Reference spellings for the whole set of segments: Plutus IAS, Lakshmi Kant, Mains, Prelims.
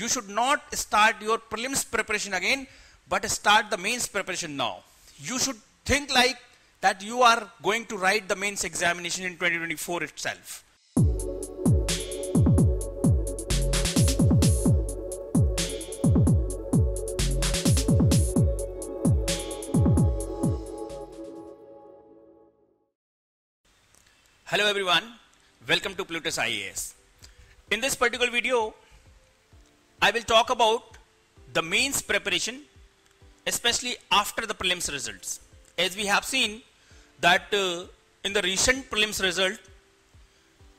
You should not start your prelims preparation again, but start the mains preparation now. You should think like that you are going to write the mains examination in 2024 itself. Hello everyone, welcome to Plutus IAS. In this particular video, I will talk about the mains preparation, especially after the prelims results. As we have seen that in the recent prelims result,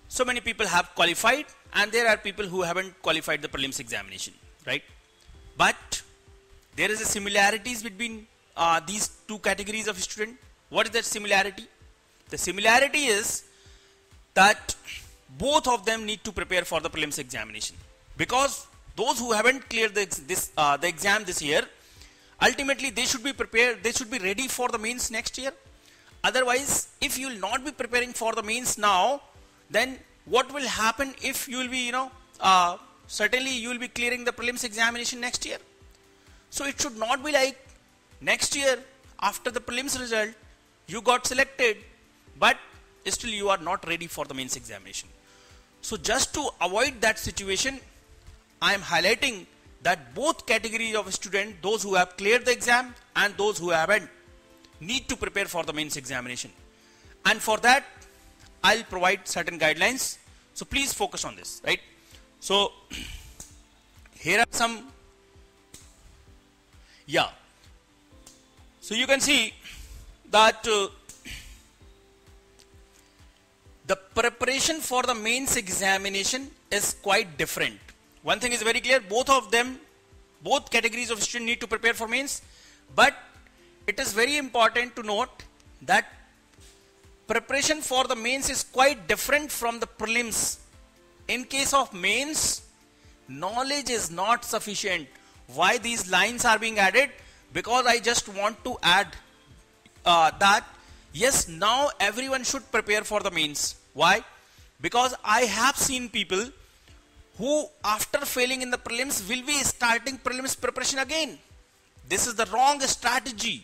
so many people have qualified and there are people who haven't qualified the prelims examination, right? But there is a similarities between these two categories of student. What is that similarity? The similarity is that both of them need to prepare for the prelims examination, because those who haven't cleared the exam this year, ultimately they should be prepared, they should be ready for the mains next year. Otherwise, if you will not be preparing for the mains now, then what will happen if you will be, certainly you will be clearing the prelims examination next year. So it should not be like next year after the prelims result, you got selected, but still you are not ready for the mains examination. So just to avoid that situation, I am highlighting that both categories of students, those who have cleared the exam and those who haven't, need to prepare for the mains examination. And for that, I'll provide certain guidelines. So please focus on this, right? So here are some, So you can see that the preparation for the mains examination is quite different. One thing is very clear, both of them, both categories of students need to prepare for mains, but it is very important to note that preparation for the mains is quite different from the prelims. In case of mains, knowledge is not sufficient. Why these lines are being added? Because I just want to add that yes, now everyone should prepare for the mains. Why? Because I have seen people who after failing in the prelims will be starting prelims preparation again. This is the wrong strategy.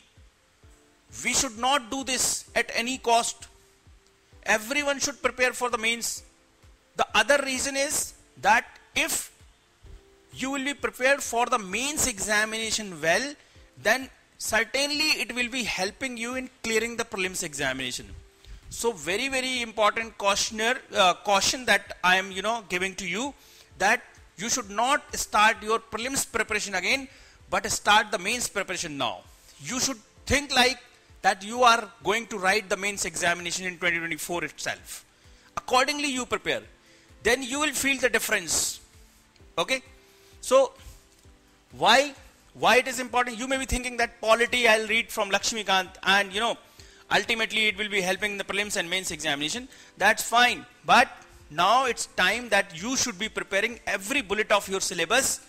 We should not do this at any cost. Everyone should prepare for the mains. The other reason is that if you will be prepared for the mains examination well, then certainly it will be helping you in clearing the prelims examination. So very, very important caution that I am giving to you, that you should not start your prelims preparation again, but start the mains preparation now. You should think like that you are going to write the mains examination in 2024 itself. Accordingly you prepare, then you will feel the difference. Okay, so why it is important? You may be thinking that polity I'll read from Lakshmi Kant and ultimately it will be helping the prelims and mains examination. That's fine, but now it's time that you should be preparing every bullet of your syllabus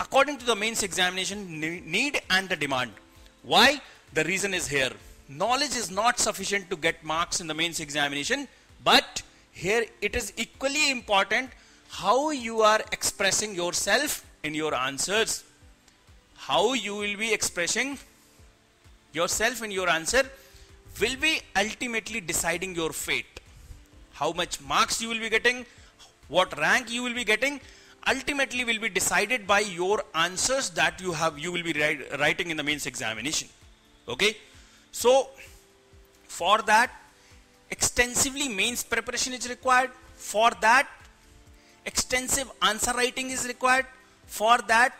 according to the mains examination need and the demand. Why? The reason is here. Knowledge is not sufficient to get marks in the mains examination, but here it is equally important how you are expressing yourself in your answers. How you will be expressing yourself in your answer will be ultimately deciding your fate. How much marks you will be getting, what rank you will be getting, ultimately will be decided by your answers that you will be writing in the mains examination. Okay, so for that extensively mains preparation is required. For that extensive answer writing is required. For that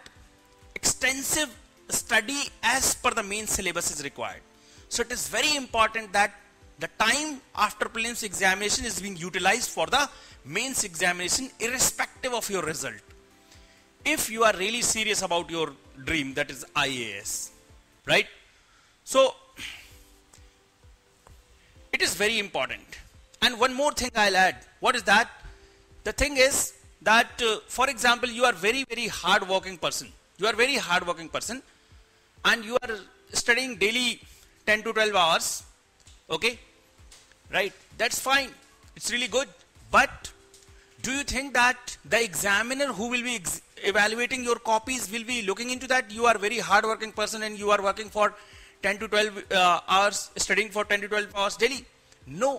extensive study as per the main syllabus is required. So it is very important that the time after prelims examination is being utilized for the mains examination irrespective of your result. If you are really serious about your dream, that is IAS, right? So it is very important. And one more thing I'll add. What is that? The thing is that for example, you are very, very hardworking person. You are very hardworking person and you are studying daily 10 to 12 hours. Okay, right? That's fine. It's really good. But do you think that the examiner who will be evaluating your copies will be looking into that. You are a very hard-working person and you are working for 10 to 12 hours, studying for 10 to 12 hours daily. No,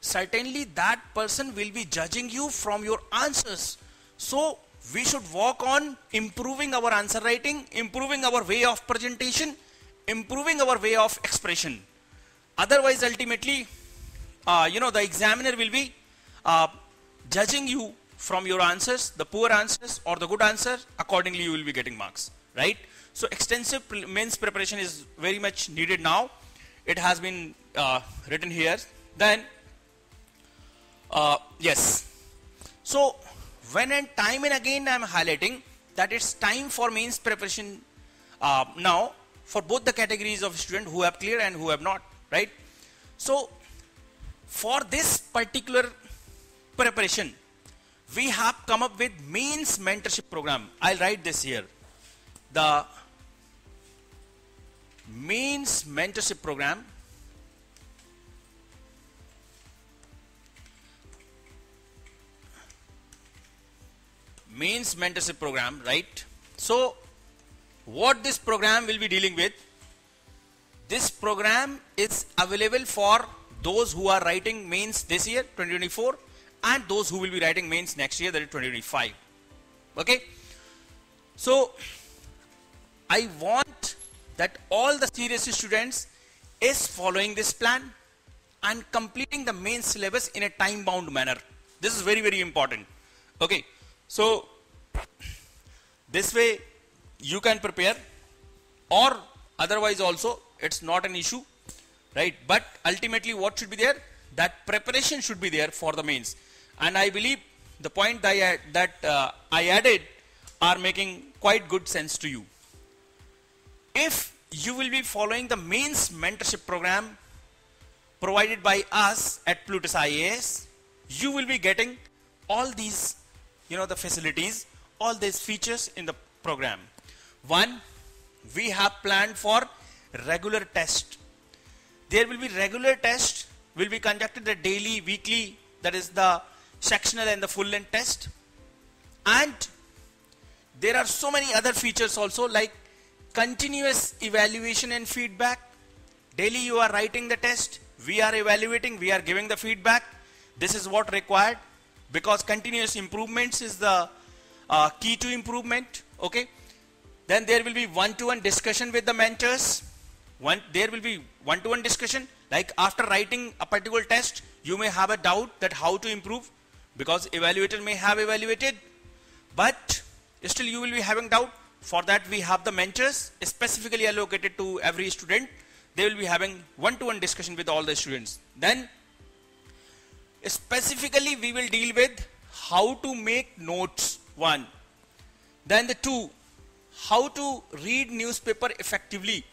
certainly that person will be judging you from your answers. So we should work on improving our answer writing, improving our way of presentation, improving our way of expression. Otherwise, ultimately, the examiner will be judging you from your answers, the poor answers or the good answer. Accordingly, you will be getting marks, right? So extensive mains preparation is very much needed now. It has been written here. Then, yes. So when and time and again, I'm highlighting that it's time for mains preparation now for both the categories of student who have cleared and who have not, right? So for this particular preparation, we have come up with mains mentorship program. I'll write this here. The mains mentorship program right? So what this program will be dealing with, this program is available for those who are writing mains this year 2024 and those who will be writing mains next year, that is 2025. Okay, so I want that all the serious students is following this plan and completing the mains syllabus in a time bound manner. This is very, very important. Okay, so this way you can prepare, or otherwise also it's not an issue, right? But ultimately what should be there, that preparation should be there for the mains. And I believe the point that I added are making quite good sense to you. If you will be following the mains mentorship program provided by us at Plutus IAS, you will be getting all these, the facilities, all these features in the program. One, we have planned for regular test. There will be regular test will be conducted, the daily, weekly, that is the sectional and the full length test. And there are so many other features also, like continuous evaluation and feedback. Daily you are writing the test, we are evaluating, we are giving the feedback. This is what required, because continuous improvements is the key to improvement. Okay, then there will be one-to-one discussion with the mentors. There will be one-to-one discussion, like after writing a particular test, you may have a doubt that how to improve, because evaluator may have evaluated, but still you will be having doubt. For that we have the mentors specifically allocated to every student. They will be having one-to-one discussion with all the students. Then specifically we will deal with how to make notes, one. Then the two, how to read newspaper effectively.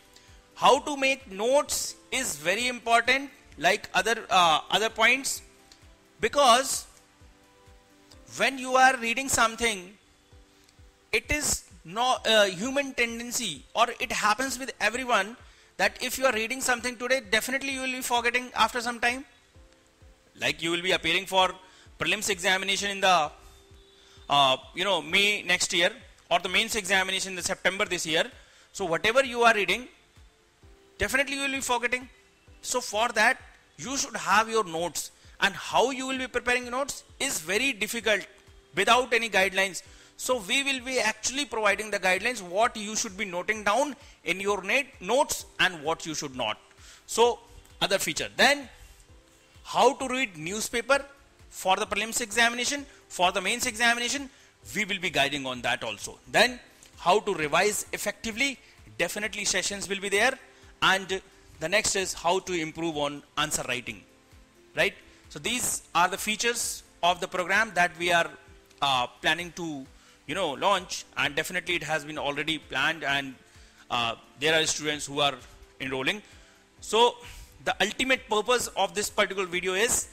How to make notes is very important, like other points, because when you are reading something, it is not a human tendency, or it happens with everyone, that if you are reading something today, definitely you will be forgetting after some time. Like you will be appearing for prelims examination in the May next year, or the mains examination in the September this year. So whatever you are reading, definitely you will be forgetting. So for that you should have your notes, and how you will be preparing your notes is very difficult without any guidelines. So we will be actually providing the guidelines, what you should be noting down in your notes and what you should not. So other feature, then how to read newspaper for the prelims examination, for the mains examination, we will be guiding on that also. Then how to revise effectively, definitely sessions will be there. And the next is how to improve on answer writing, right? So these are the features of the program that we are planning to launch, and definitely it has been already planned, and there are students who are enrolling. So the ultimate purpose of this particular video is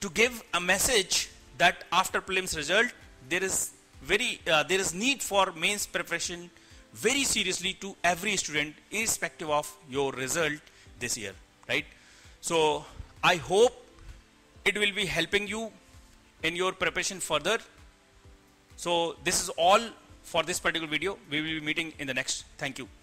to give a message that after prelims result, there is need for mains preparation very seriously to every student, irrespective of your result this year, right? So I hope it will be helping you in your preparation further. So this is all for this particular video. We will be meeting in the next. Thank you.